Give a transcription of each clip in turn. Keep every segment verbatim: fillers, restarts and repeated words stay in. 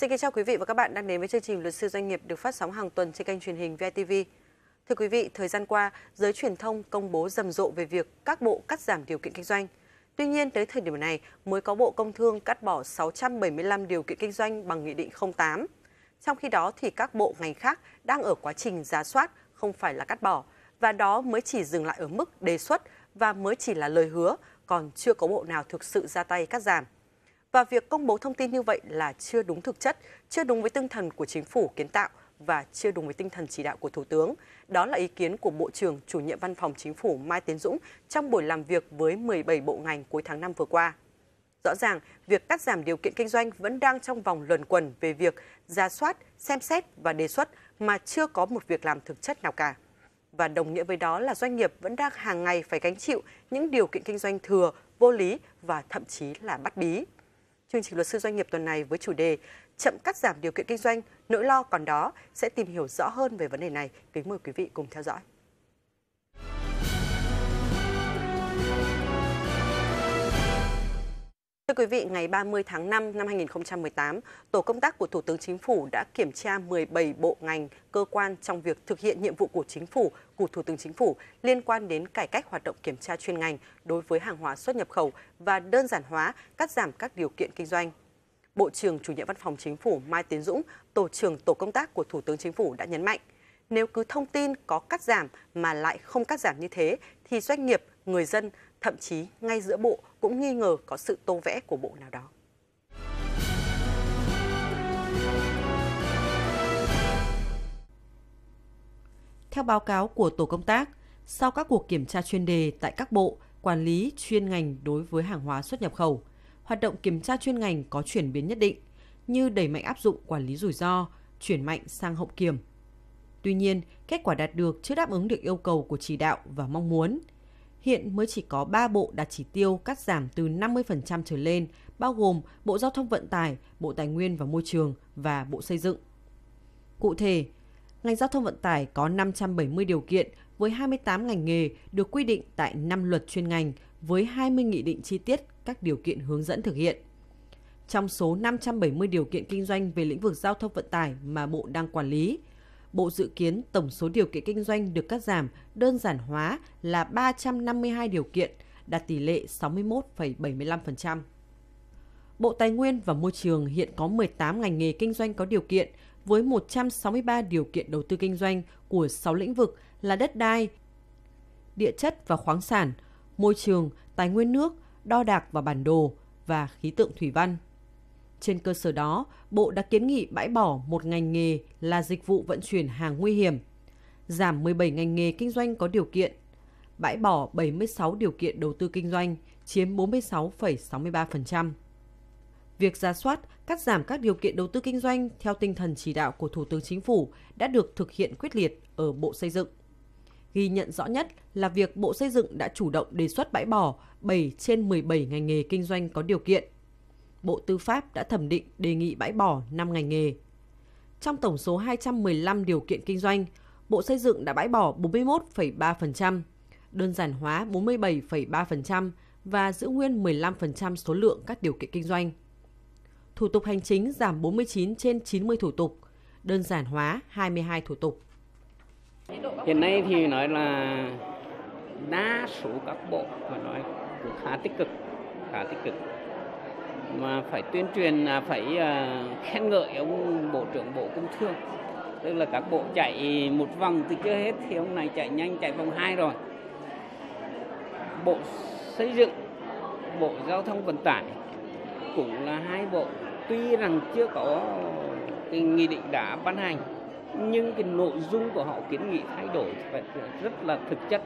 Xin kính chào quý vị và các bạn đang đến với chương trình Luật sư Doanh nghiệp được phát sóng hàng tuần trên kênh truyền hình vê i tê vê. Thưa quý vị, thời gian qua, giới truyền thông công bố rầm rộ về việc các bộ cắt giảm điều kiện kinh doanh. Tuy nhiên, tới thời điểm này mới có Bộ Công Thương cắt bỏ sáu trăm bảy mươi lăm điều kiện kinh doanh bằng Nghị định không tám. Trong khi đó, thì các bộ ngành khác đang ở quá trình rà soát, không phải là cắt bỏ. Và đó mới chỉ dừng lại ở mức đề xuất và mới chỉ là lời hứa, còn chưa có bộ nào thực sự ra tay cắt giảm. Và việc công bố thông tin như vậy là chưa đúng thực chất, chưa đúng với tinh thần của chính phủ kiến tạo và chưa đúng với tinh thần chỉ đạo của Thủ tướng. Đó là ý kiến của Bộ trưởng Chủ nhiệm Văn phòng Chính phủ Mai Tiến Dũng trong buổi làm việc với mười bảy bộ ngành cuối tháng năm vừa qua. Rõ ràng, việc cắt giảm điều kiện kinh doanh vẫn đang trong vòng luẩn quẩn về việc rà soát, xem xét và đề xuất mà chưa có một việc làm thực chất nào cả. Và đồng nghĩa với đó là doanh nghiệp vẫn đang hàng ngày phải gánh chịu những điều kiện kinh doanh thừa, vô lý và thậm chí là bắt bí. Chương trình Luật sư Doanh nghiệp tuần này với chủ đề chậm cắt giảm điều kiện kinh doanh, nỗi lo còn đó sẽ tìm hiểu rõ hơn về vấn đề này. Kính mời quý vị cùng theo dõi. Thưa quý vị, ngày ba mươi tháng năm năm hai nghìn không trăm mười tám, Tổ công tác của Thủ tướng Chính phủ đã kiểm tra mười bảy bộ ngành, cơ quan trong việc thực hiện nhiệm vụ của Chính phủ, của Thủ tướng Chính phủ liên quan đến cải cách hoạt động kiểm tra chuyên ngành đối với hàng hóa xuất nhập khẩu và đơn giản hóa, cắt giảm các điều kiện kinh doanh. Bộ trưởng Chủ nhiệm Văn phòng Chính phủ Mai Tiến Dũng, Tổ trưởng Tổ công tác của Thủ tướng Chính phủ đã nhấn mạnh, nếu cứ thông tin có cắt giảm mà lại không cắt giảm như thế thì doanh nghiệp, người dân, thậm chí ngay giữa bộ cũng nghi ngờ có sự tô vẽ của bộ nào đó. Theo báo cáo của Tổ công tác, sau các cuộc kiểm tra chuyên đề tại các bộ, quản lý chuyên ngành đối với hàng hóa xuất nhập khẩu, hoạt động kiểm tra chuyên ngành có chuyển biến nhất định, như đẩy mạnh áp dụng quản lý rủi ro, chuyển mạnh sang hậu kiểm. Tuy nhiên, kết quả đạt được chưa đáp ứng được yêu cầu của chỉ đạo và mong muốn. Hiện mới chỉ có ba bộ đạt chỉ tiêu cắt giảm từ năm mươi phần trăm trở lên, bao gồm Bộ Giao thông Vận tải, Bộ Tài nguyên và Môi trường và Bộ Xây dựng. Cụ thể, ngành Giao thông Vận tải có năm trăm bảy mươi điều kiện với hai mươi tám ngành nghề được quy định tại năm luật chuyên ngành với hai mươi nghị định chi tiết các điều kiện hướng dẫn thực hiện. Trong số năm trăm bảy mươi điều kiện kinh doanh về lĩnh vực giao thông vận tải mà Bộ đang quản lý, Bộ dự kiến tổng số điều kiện kinh doanh được cắt giảm, đơn giản hóa là ba trăm năm mươi hai điều kiện, đạt tỷ lệ sáu mươi mốt phẩy bảy mươi lăm phần trăm. Bộ Tài nguyên và Môi trường hiện có mười tám ngành nghề kinh doanh có điều kiện, với một trăm sáu mươi ba điều kiện đầu tư kinh doanh của sáu lĩnh vực là đất đai, địa chất và khoáng sản, môi trường, tài nguyên nước, đo đạc và bản đồ và khí tượng thủy văn. Trên cơ sở đó, Bộ đã kiến nghị bãi bỏ một ngành nghề là dịch vụ vận chuyển hàng nguy hiểm, giảm mười bảy ngành nghề kinh doanh có điều kiện, bãi bỏ bảy mươi sáu điều kiện đầu tư kinh doanh, chiếm bốn mươi sáu phẩy sáu mươi ba phần trăm. Việc rà soát, cắt giảm các điều kiện đầu tư kinh doanh theo tinh thần chỉ đạo của Thủ tướng Chính phủ đã được thực hiện quyết liệt ở Bộ Xây dựng. Ghi nhận rõ nhất là việc Bộ Xây dựng đã chủ động đề xuất bãi bỏ bảy trên mười bảy ngành nghề kinh doanh có điều kiện. Bộ Tư pháp đã thẩm định đề nghị bãi bỏ năm ngành nghề. Trong tổng số hai trăm mười lăm điều kiện kinh doanh, Bộ Xây dựng đã bãi bỏ bốn mươi mốt phẩy ba phần trăm, đơn giản hóa bốn mươi bảy phẩy ba phần trăm và giữ nguyên mười lăm phần trăm số lượng các điều kiện kinh doanh. Thủ tục hành chính giảm bốn mươi chín trên chín mươi thủ tục, đơn giản hóa hai mươi hai thủ tục. Hiện nay thì nói là đa số các bộ mà nói cũng khá tích cực, khá tích cực. Mà phải tuyên truyền, phải khen ngợi ông Bộ trưởng Bộ Công Thương. Tức là các bộ chạy một vòng thì chưa hết, thì ông này chạy nhanh, chạy vòng hai rồi. Bộ Xây dựng, Bộ Giao thông Vận tải cũng là hai bộ. Tuy rằng chưa có cái nghị định đã ban hành, nhưng cái nội dung của họ kiến nghị thay đổi phải rất là thực chất.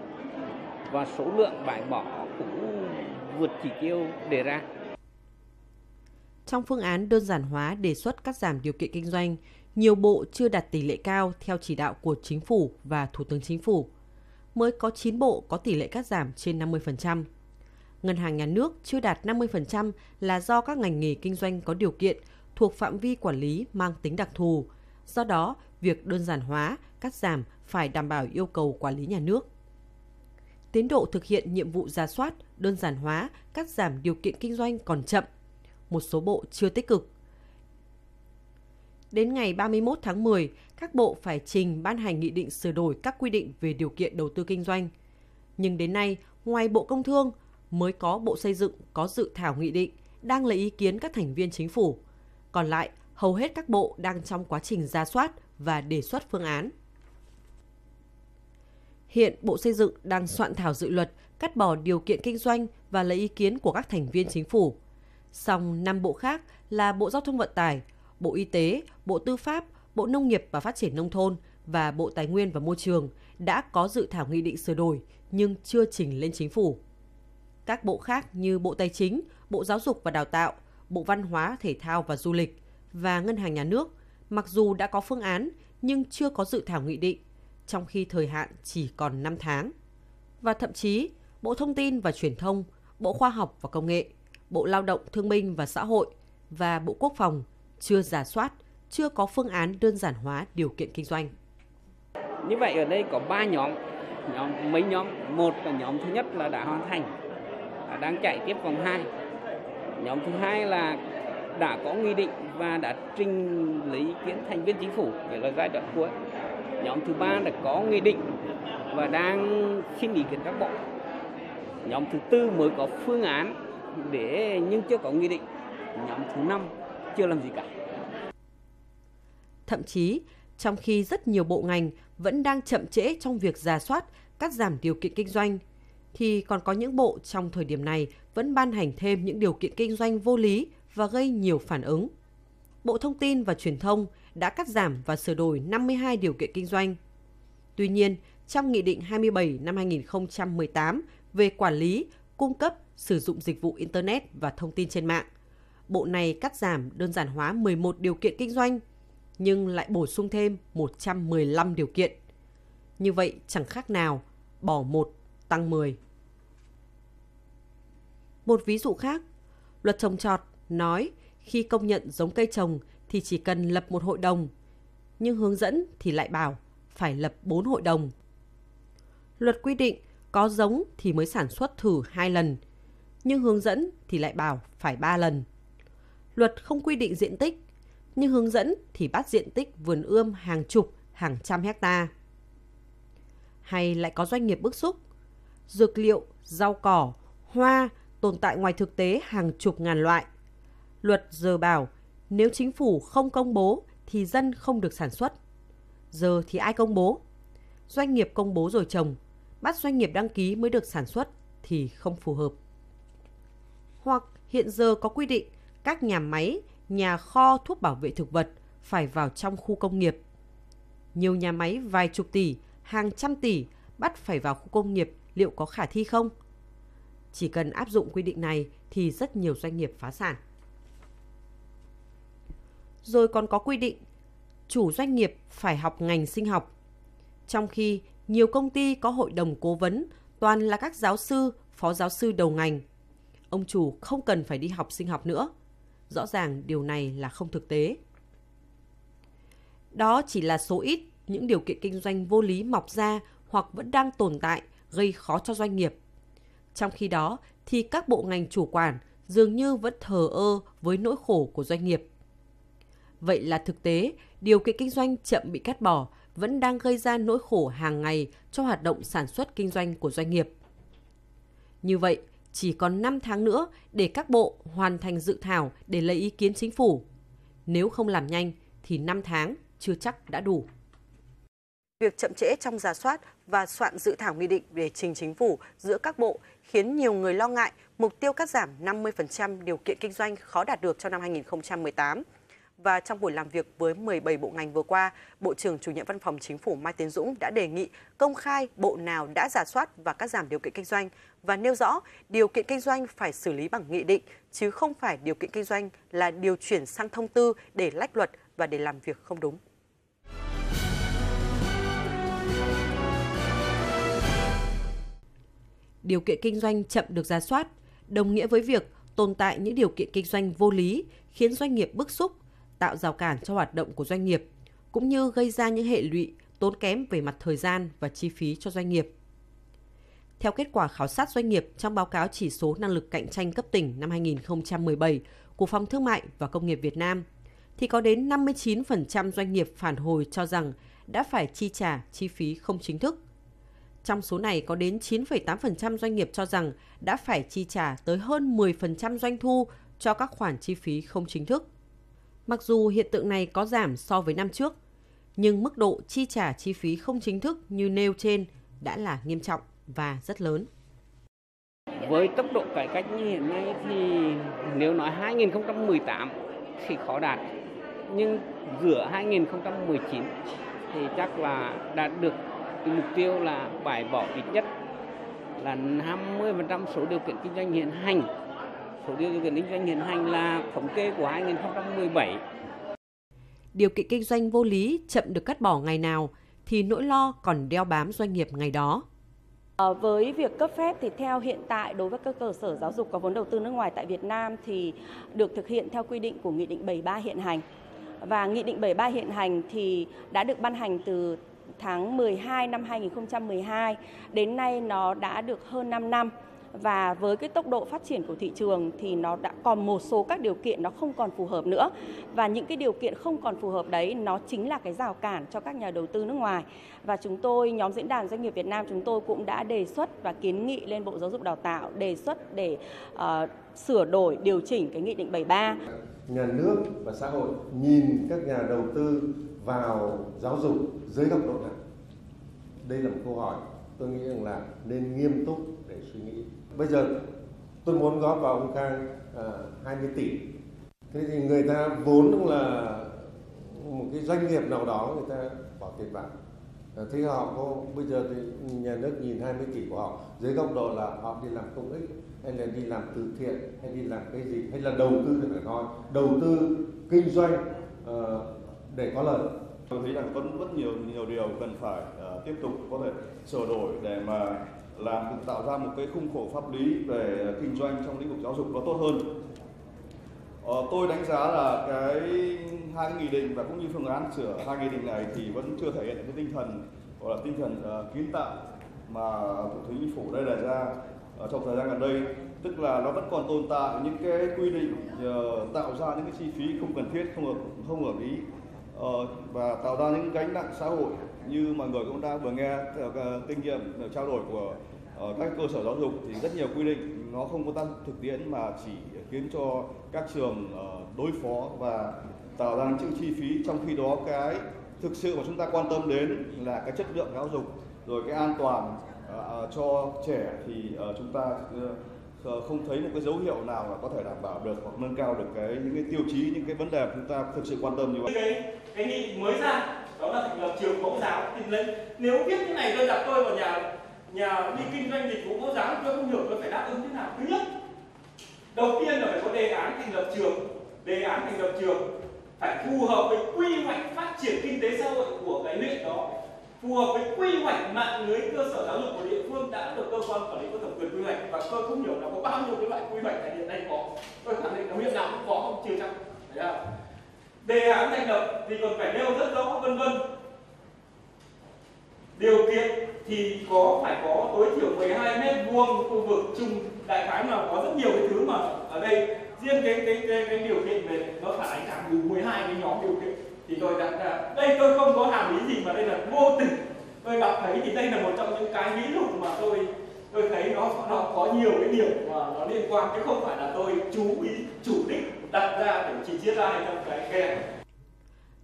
Và số lượng bãi bỏ cũng vượt chỉ tiêu đề ra. Trong phương án đơn giản hóa đề xuất cắt giảm điều kiện kinh doanh, nhiều bộ chưa đạt tỷ lệ cao theo chỉ đạo của Chính phủ và Thủ tướng Chính phủ. Mới có chín bộ có tỷ lệ cắt giảm trên năm mươi phần trăm. Ngân hàng Nhà nước chưa đạt năm mươi phần trăm là do các ngành nghề kinh doanh có điều kiện thuộc phạm vi quản lý mang tính đặc thù. Do đó, việc đơn giản hóa, cắt giảm phải đảm bảo yêu cầu quản lý nhà nước. Tiến độ thực hiện nhiệm vụ rà soát, đơn giản hóa, cắt giảm điều kiện kinh doanh còn chậm. Một số bộ chưa tích cực. đến ngày ba mươi mốt tháng mười, các bộ phải trình ban hành nghị định sửa đổi các quy định về điều kiện đầu tư kinh doanh. Nhưng đến nay, ngoài Bộ Công Thương, mới có Bộ Xây dựng có dự thảo nghị định đang lấy ý kiến các thành viên chính phủ. Còn lại, hầu hết các bộ đang trong quá trình rà soát và đề xuất phương án. Hiện Bộ Xây dựng đang soạn thảo dự luật cắt bỏ điều kiện kinh doanh và lấy ý kiến của các thành viên chính phủ. Song năm bộ khác là Bộ Giao thông Vận tải, Bộ Y tế, Bộ Tư pháp, Bộ Nông nghiệp và Phát triển Nông thôn và Bộ Tài nguyên và Môi trường đã có dự thảo nghị định sửa đổi nhưng chưa trình lên chính phủ. Các bộ khác như Bộ Tài chính, Bộ Giáo dục và Đào tạo, Bộ Văn hóa, Thể thao và Du lịch và Ngân hàng Nhà nước mặc dù đã có phương án nhưng chưa có dự thảo nghị định, trong khi thời hạn chỉ còn năm tháng. Và thậm chí, Bộ Thông tin và Truyền thông, Bộ Khoa học và Công nghệ, Bộ Lao động, Thương binh và Xã hội và Bộ Quốc phòng chưa rà soát, chưa có phương án đơn giản hóa điều kiện kinh doanh. Như vậy ở đây có ba nhóm, nhóm mấy nhóm. Một là nhóm thứ nhất là đã hoàn thành, đang chạy tiếp vòng hai. Nhóm thứ hai là đã có nghị định và đã trình lấy ý kiến thành viên chính phủ, để là giai đoạn cuối. Nhóm thứ ba là có nghị định và đang xin ý kiến các bộ. Nhóm thứ tư mới có phương án để nhưng chưa có nghị định. Nhóm thứ năm chưa làm gì cả. Thậm chí, trong khi rất nhiều bộ ngành vẫn đang chậm trễ trong việc rà soát, cắt giảm điều kiện kinh doanh, thì còn có những bộ trong thời điểm này vẫn ban hành thêm những điều kiện kinh doanh vô lý và gây nhiều phản ứng. Bộ Thông tin và Truyền thông đã cắt giảm và sửa đổi năm mươi hai điều kiện kinh doanh. Tuy nhiên, trong Nghị định hai mươi bảy năm hai nghìn không trăm mười tám về quản lý, cung cấp, sử dụng dịch vụ Internet và thông tin trên mạng, bộ này cắt giảm đơn giản hóa mười một điều kiện kinh doanh, nhưng lại bổ sung thêm một trăm mười lăm điều kiện. Như vậy chẳng khác nào bỏ một tăng mười. Một ví dụ khác, luật trồng trọt nói khi công nhận giống cây trồng thì chỉ cần lập một hội đồng, nhưng hướng dẫn thì lại bảo phải lập bốn hội đồng. Luật quy định có giống thì mới sản xuất thử hai lần, nhưng hướng dẫn thì lại bảo phải ba lần. Luật không quy định diện tích, nhưng hướng dẫn thì bắt diện tích vườn ươm hàng chục, hàng trăm hecta. Hay lại có doanh nghiệp bức xúc, dược liệu, rau cỏ, hoa tồn tại ngoài thực tế hàng chục ngàn loại. Luật giờ bảo nếu chính phủ không công bố thì dân không được sản xuất. Giờ thì ai công bố? Doanh nghiệp công bố rồi trồng, bắt doanh nghiệp đăng ký mới được sản xuất thì không phù hợp. Hoặc hiện giờ có quy định các nhà máy, nhà kho thuốc bảo vệ thực vật phải vào trong khu công nghiệp. Nhiều nhà máy vài chục tỷ, hàng trăm tỷ bắt phải vào khu công nghiệp liệu có khả thi không? Chỉ cần áp dụng quy định này thì rất nhiều doanh nghiệp phá sản. Rồi còn có quy định chủ doanh nghiệp phải học ngành sinh học, trong khi nhiều công ty có hội đồng cố vấn toàn là các giáo sư, phó giáo sư đầu ngành. Ông chủ không cần phải đi học sinh học nữa. Rõ ràng điều này là không thực tế. Đó chỉ là số ít những điều kiện kinh doanh vô lý mọc ra hoặc vẫn đang tồn tại gây khó cho doanh nghiệp. Trong khi đó thì các bộ ngành chủ quản dường như vẫn thờ ơ với nỗi khổ của doanh nghiệp. Vậy là thực tế, điều kiện kinh doanh chậm bị cắt bỏ vẫn đang gây ra nỗi khổ hàng ngày cho hoạt động sản xuất kinh doanh của doanh nghiệp. Như vậy, chỉ còn năm tháng nữa để các bộ hoàn thành dự thảo để lấy ý kiến chính phủ. Nếu không làm nhanh thì năm tháng chưa chắc đã đủ. Việc chậm trễ trong rà soát và soạn dự thảo nghị định để trình chính phủ giữa các bộ khiến nhiều người lo ngại mục tiêu cắt giảm năm mươi phần trăm điều kiện kinh doanh khó đạt được cho năm hai nghìn không trăm mười tám. Và trong buổi làm việc với mười bảy bộ ngành vừa qua, Bộ trưởng Chủ nhiệm Văn phòng Chính phủ Mai Tiến Dũng đã đề nghị công khai bộ nào đã rà soát và cắt giảm điều kiện kinh doanh và nêu rõ điều kiện kinh doanh phải xử lý bằng nghị định, chứ không phải điều kiện kinh doanh là điều chuyển sang thông tư để lách luật và để làm việc không đúng. Điều kiện kinh doanh chậm được rà soát, đồng nghĩa với việc tồn tại những điều kiện kinh doanh vô lý khiến doanh nghiệp bức xúc, tạo rào cản cho hoạt động của doanh nghiệp, cũng như gây ra những hệ lụy tốn kém về mặt thời gian và chi phí cho doanh nghiệp. Theo kết quả khảo sát doanh nghiệp trong báo cáo chỉ số năng lực cạnh tranh cấp tỉnh năm hai nghìn không trăm mười bảy của Phòng Thương mại và Công nghiệp Việt Nam, thì có đến năm mươi chín phần trăm doanh nghiệp phản hồi cho rằng đã phải chi trả chi phí không chính thức. Trong số này có đến chín phẩy tám phần trăm doanh nghiệp cho rằng đã phải chi trả tới hơn mười phần trăm doanh thu cho các khoản chi phí không chính thức. Mặc dù hiện tượng này có giảm so với năm trước, nhưng mức độ chi trả chi phí không chính thức như nêu trên đã là nghiêm trọng và rất lớn. Với tốc độ cải cách như hiện nay thì nếu nói hai nghìn không trăm mười tám thì khó đạt, nhưng giữa hai nghìn không trăm mười chín thì chắc là đạt được mục tiêu là bãi bỏ ít nhất là năm mươi phần trăm số điều kiện kinh doanh hiện hành. Số điều kiện kinh doanh hiện hành là thống kê của hai nghìn không trăm mười bảy. Điều kiện kinh doanh vô lý chậm được cắt bỏ ngày nào thì nỗi lo còn đeo bám doanh nghiệp ngày đó. À, với việc cấp phép thì theo hiện tại đối với các cơ sở giáo dục có vốn đầu tư nước ngoài tại Việt Nam thì được thực hiện theo quy định của Nghị định bảy mươi ba hiện hành. Và Nghị định bảy mươi ba hiện hành thì đã được ban hành từ tháng mười hai năm hai nghìn không trăm mười hai, đến nay nó đã được hơn năm năm. Và với cái tốc độ phát triển của thị trường thì nó đã còn một số các điều kiện nó không còn phù hợp nữa. Và những cái điều kiện không còn phù hợp đấy nó chính là cái rào cản cho các nhà đầu tư nước ngoài. Và chúng tôi, nhóm Diễn đàn Doanh nghiệp Việt Nam chúng tôi cũng đã đề xuất và kiến nghị lên Bộ Giáo dục Đào tạo đề xuất để uh, sửa đổi, điều chỉnh cái Nghị định bảy mươi ba. Nhà nước và xã hội nhìn các nhà đầu tư vào giáo dục dưới góc độ nào? Đây là một câu hỏi tôi nghĩ rằng là nên nghiêm túc để suy nghĩ. Bây giờ tôi muốn góp vào ông Khang uh, hai mươi tỷ. Thế thì người ta vốn cũng là một cái doanh nghiệp nào đó người ta bỏ tiền vào. Thế họ có, bây giờ thì nhà nước nhìn hai mươi tỷ của họ dưới góc độ là họ đi làm công ích hay là đi làm từ thiện hay đi làm cái gì hay là đầu tư thì phải nói đầu tư kinh doanh uh, để có lợi. Tôi thấy rằng vẫn rất nhiều nhiều điều cần phải uh, tiếp tục có thể sửa đổi để mà làm tạo ra một cái khung khổ pháp lý về kinh doanh trong lĩnh vực giáo dục nó tốt hơn. Uh, tôi đánh giá là cái hai nghị định và cũng như phương án sửa hai nghị định này thì vẫn chưa thể hiện cái tinh thần gọi là tinh thần uh, kiến tạo mà Thủ tướng Chính phủ đây đề ra uh, trong thời gian gần đây, tức là nó vẫn còn tồn tại những cái quy định uh, tạo ra những cái chi phí không cần thiết, không hợp, không hợp lý. Ờ, và tạo ra những gánh nặng xã hội như mọi người cũng đã vừa nghe theo kinh nghiệm trao đổi của uh, các cơ sở giáo dục thì rất nhiều quy định nó không có tác dụng thực tiễn mà chỉ khiến cho các trường uh, đối phó và tạo ra những chi phí, trong khi đó cái thực sự mà chúng ta quan tâm đến là cái chất lượng giáo dục rồi cái an toàn uh, cho trẻ thì uh, chúng ta uh, không thấy một cái dấu hiệu nào mà có thể đảm bảo được hoặc nâng cao được cái những cái tiêu chí, những cái vấn đề mà chúng ta thực sự quan tâm như vậy. Cái nghị định mới ra đó là thành lập trường mẫu giáo thì lên nếu biết cái này tôi đặt tôi vào nhà nhà đi kinh doanh dịch vụ mẫu giáo tôi không hiểu tôi phải đáp ứng thế nào. Thứ nhất, đầu tiên là phải có đề án thành lập trường, đề án thành lập trường phải phù hợp với quy hoạch phát triển kinh tế xã hội của cái huyện đó, phù hợp với quy hoạch mạng lưới cơ sở giáo dục của địa phương đã được cơ quan quản lý có thẩm quyền quy hoạch, và tôi không hiểu là có bao nhiêu cái loại quy hoạch tại hiện nay có, tôi khẳng định là huyện nào cũng có không chưa chắc. Đề án thành lập thì còn phải nêu rất rõ vân vân. Điều kiện thì có phải có tối thiểu mười hai mét vuông khu vực chung, đại khái là có rất nhiều cái thứ mà ở đây riêng cái cái cái, cái điều kiện về nó phản ánh cả mười hai cái nhóm điều kiện thì tôi đặt ra đây tôi không có hàm ý gì mà đây là vô tình tôi đọc thấy thì đây là một trong những cái ví dụ mà tôi tôi thấy nó nó có nhiều cái điểm mà nó liên quan chứ không phải là tôi chú ý chủ đích.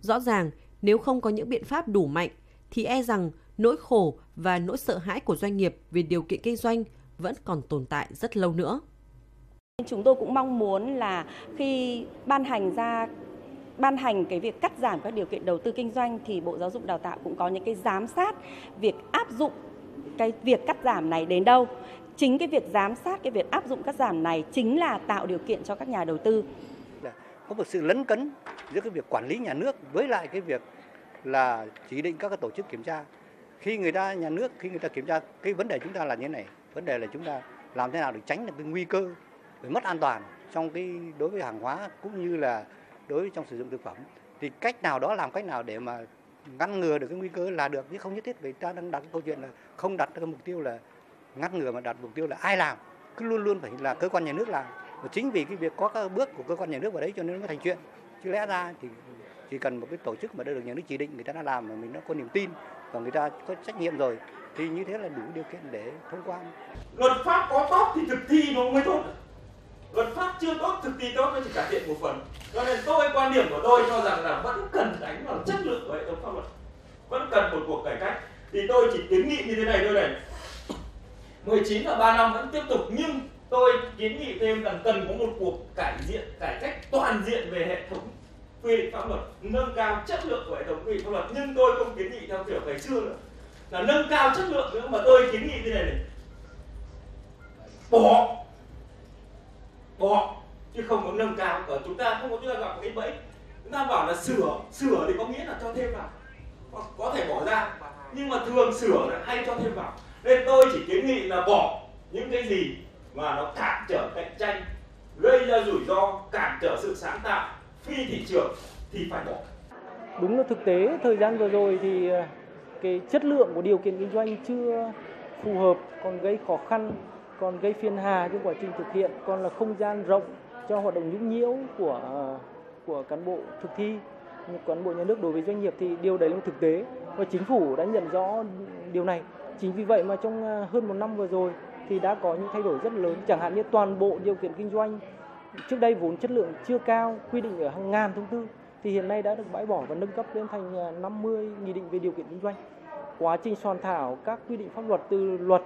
Rõ ràng, nếu không có những biện pháp đủ mạnh, thì e rằng nỗi khổ và nỗi sợ hãi của doanh nghiệp về điều kiện kinh doanh vẫn còn tồn tại rất lâu nữa. Chúng tôi cũng mong muốn là khi ban hành ra ban hành cái việc cắt giảm các điều kiện đầu tư kinh doanh thì Bộ Giáo dục Đào tạo cũng có những cái giám sát việc áp dụng cái việc cắt giảm này đến đâu. Chính cái việc giám sát, cái việc áp dụng cắt giảm này chính là tạo điều kiện cho các nhà đầu tư. Có một sự lấn cấn giữa cái việc quản lý nhà nước với lại cái việc là chỉ định các cái tổ chức kiểm tra. Khi người ta nhà nước, khi người ta kiểm tra, cái vấn đề chúng ta là như thế này. Vấn đề là chúng ta làm thế nào để tránh được cái nguy cơ về mất an toàn trong cái đối với hàng hóa cũng như là đối với trong sử dụng thực phẩm. Thì cách nào đó làm cách nào để mà ngăn ngừa được cái nguy cơ là được, chứ không nhất thiết vì ta đang đặt cái câu chuyện là không đặt cái mục tiêu là ngăn ngừa mà đặt mục tiêu là ai làm, cứ luôn luôn phải là cơ quan nhà nước làm. Và chính vì cái việc có các bước của cơ quan nhà nước vào đấy cho nên nó mới thành chuyện. Chứ lẽ ra thì chỉ cần một cái tổ chức mà đã được nhà nước chỉ định, người ta đã làm mà mình đã có niềm tin và người ta có trách nhiệm rồi thì như thế là đủ điều kiện để thông qua. Luật pháp có tốt thì thực thi nó mới tốt. Luật pháp chưa tốt, thực thi tốt nó chỉ cải thiện một phần. Cho nên tôi, quan điểm của tôi cho rằng là vẫn cần đánh vào chất lượng của hệ thống pháp luật, vẫn cần một cuộc cải cách. Thì tôi chỉ kiến nghị như thế này thôi này, mười chín và ba năm vẫn tiếp tục, nhưng tôi kiến nghị thêm rằng cần có một cuộc cải diện, cải cách toàn diện về hệ thống quy định pháp luật, nâng cao chất lượng của hệ thống quy định pháp luật. Nhưng tôi không kiến nghị theo kiểu ngày xưa nữa là nâng cao chất lượng nữa, mà tôi kiến nghị thế này này, bỏ bỏ chứ không có nâng cao. Ở chúng ta không có đưa gặp cái bẫy, chúng ta bảo là sửa sửa thì có nghĩa là cho thêm vào, có, có thể bỏ ra, nhưng mà thường sửa là hay cho thêm vào. Nên tôi chỉ kiến nghị là bỏ những cái gì mà nó cản trở cạnh tranh, gây ra rủi ro, cản trở sự sáng tạo, phi thị trường thì phải bỏ. Đúng là thực tế thời gian vừa rồi thì cái chất lượng của điều kiện kinh doanh chưa phù hợp, còn gây khó khăn, còn gây phiền hà trong quá trình thực hiện, còn là không gian rộng cho hoạt động nhũng nhiễu của của cán bộ thực thi, cán bộ nhà nước đối với doanh nghiệp, thì điều đấy là thực tế và chính phủ đã nhận rõ điều này. Chính vì vậy mà trong hơn một năm vừa rồi thì đã có những thay đổi rất lớn, chẳng hạn như toàn bộ điều kiện kinh doanh trước đây vốn chất lượng chưa cao, quy định ở hàng ngàn thông tư thì hiện nay đã được bãi bỏ và nâng cấp lên thành năm mươi nghị định về điều kiện kinh doanh. Quá trình soạn thảo các quy định pháp luật từ luật,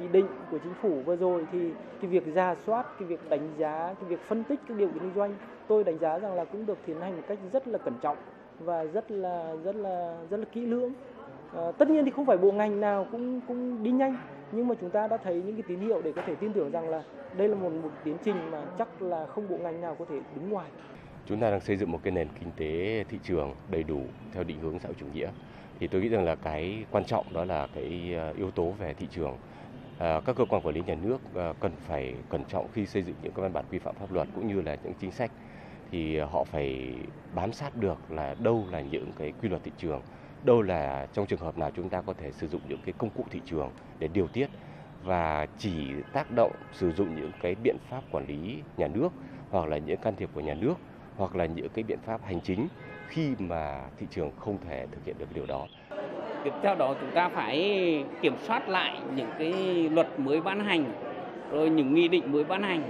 nghị định của chính phủ vừa rồi thì cái việc rà soát, cái việc đánh giá, cái việc phân tích các điều kiện kinh doanh, tôi đánh giá rằng là cũng được tiến hành một cách rất là cẩn trọng và rất là rất là rất là kỹ lưỡng. À, tất nhiên thì không phải bộ ngành nào cũng cũng đi nhanh, nhưng mà chúng ta đã thấy những cái tín hiệu để có thể tin tưởng rằng là đây là một, một tiến trình mà chắc là không bộ ngành nào có thể đứng ngoài. Chúng ta đang xây dựng một cái nền kinh tế thị trường đầy đủ theo định hướng xã hội chủ nghĩa. Thì tôi nghĩ rằng là cái quan trọng đó là cái yếu tố về thị trường. À, các cơ quan quản lý nhà nước cần phải cẩn trọng khi xây dựng những cái văn bản quy phạm pháp luật cũng như là những chính sách, thì họ phải bám sát được là đâu là những cái quy luật thị trường, đâu là trong trường hợp nào chúng ta có thể sử dụng những cái công cụ thị trường để điều tiết, và chỉ tác động sử dụng những cái biện pháp quản lý nhà nước hoặc là những can thiệp của nhà nước hoặc là những cái biện pháp hành chính khi mà thị trường không thể thực hiện được điều đó. Theo đó chúng ta phải kiểm soát lại những cái luật mới ban hành, rồi những nghị định mới ban hành.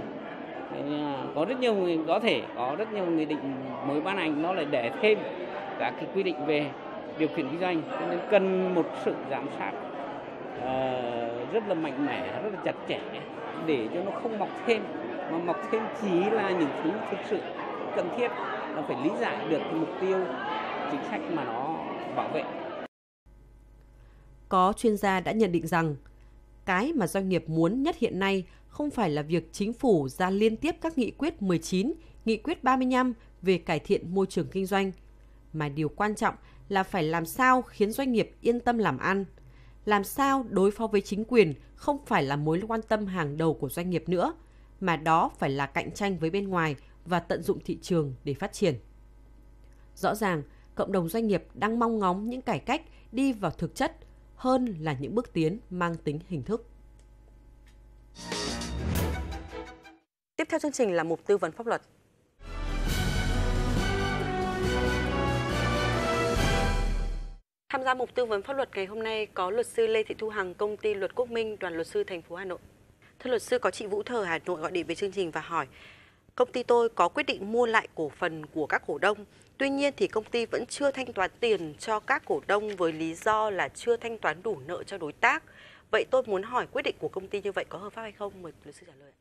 Có rất nhiều người có thể có rất nhiều nghị định mới ban hành nó lại để thêm các cái quy định về điều kiện kinh doanh, cho nên cần một sự giám sát uh, rất là mạnh mẽ, rất là chặt chẽ để cho nó không mọc thêm, mà mọc thêm chỉ là những thứ thực sự cần thiết, nó phải lý giải được cái mục tiêu chính sách mà nó bảo vệ. Có chuyên gia đã nhận định rằng cái mà doanh nghiệp muốn nhất hiện nay không phải là việc chính phủ ra liên tiếp các nghị quyết mười chín, nghị quyết ba mươi lăm về cải thiện môi trường kinh doanh, mà điều quan trọng là phải làm sao khiến doanh nghiệp yên tâm làm ăn, làm sao đối phó với chính quyền không phải là mối quan tâm hàng đầu của doanh nghiệp nữa, mà đó phải là cạnh tranh với bên ngoài và tận dụng thị trường để phát triển. Rõ ràng, cộng đồng doanh nghiệp đang mong ngóng những cải cách đi vào thực chất hơn là những bước tiến mang tính hình thức. Tiếp theo chương trình là mục tư vấn pháp luật. Tham gia mục tư vấn pháp luật ngày hôm nay có luật sư Lê Thị Thu Hằng, Công ty luật Quốc Minh, Đoàn luật sư thành phố Hà Nội. Thưa luật sư, có chị Vũ Thờ, Hà Nội gọi điện về chương trình và hỏi: công ty tôi có quyết định mua lại cổ phần của các cổ đông, tuy nhiên thì công ty vẫn chưa thanh toán tiền cho các cổ đông với lý do là chưa thanh toán đủ nợ cho đối tác. Vậy tôi muốn hỏi quyết định của công ty như vậy có hợp pháp hay không? Mời luật sư trả lời.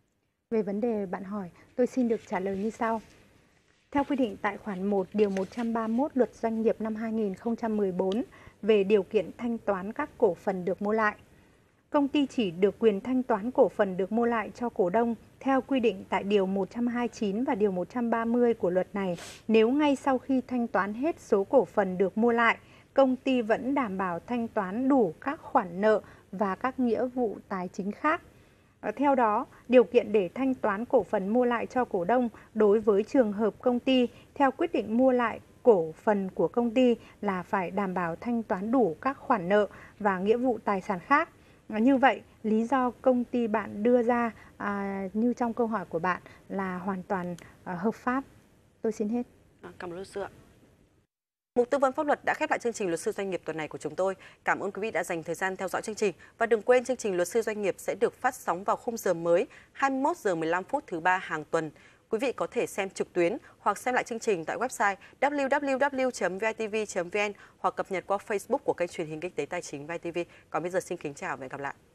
Về vấn đề bạn hỏi, tôi xin được trả lời như sau. Theo quy định tại khoản một điều một trăm ba mươi mốt luật doanh nghiệp năm hai nghìn không trăm mười bốn về điều kiện thanh toán các cổ phần được mua lại, công ty chỉ được quyền thanh toán cổ phần được mua lại cho cổ đông theo quy định tại điều một trăm hai mươi chín và điều một trăm ba mươi của luật này, nếu ngay sau khi thanh toán hết số cổ phần được mua lại, công ty vẫn đảm bảo thanh toán đủ các khoản nợ và các nghĩa vụ tài chính khác. Theo đó, điều kiện để thanh toán cổ phần mua lại cho cổ đông đối với trường hợp công ty theo quyết định mua lại cổ phần của công ty là phải đảm bảo thanh toán đủ các khoản nợ và nghĩa vụ tài sản khác. Như vậy, lý do công ty bạn đưa ra à, như trong câu hỏi của bạn là hoàn toàn à, hợp pháp. Tôi xin hết. Cảm ơn luật sư ạ. Mục tư vấn pháp luật đã khép lại chương trình Luật sư Doanh nghiệp tuần này của chúng tôi. Cảm ơn quý vị đã dành thời gian theo dõi chương trình và đừng quên chương trình Luật sư Doanh nghiệp sẽ được phát sóng vào khung giờ mới hai mươi mốt giờ mười lăm phút thứ ba hàng tuần. Quý vị có thể xem trực tuyến hoặc xem lại chương trình tại website w w w chấm v i t v chấm v n hoặc cập nhật qua Facebook của kênh truyền hình Kinh tế Tài chính vê i tê vê. Còn bây giờ xin kính chào và hẹn gặp lại.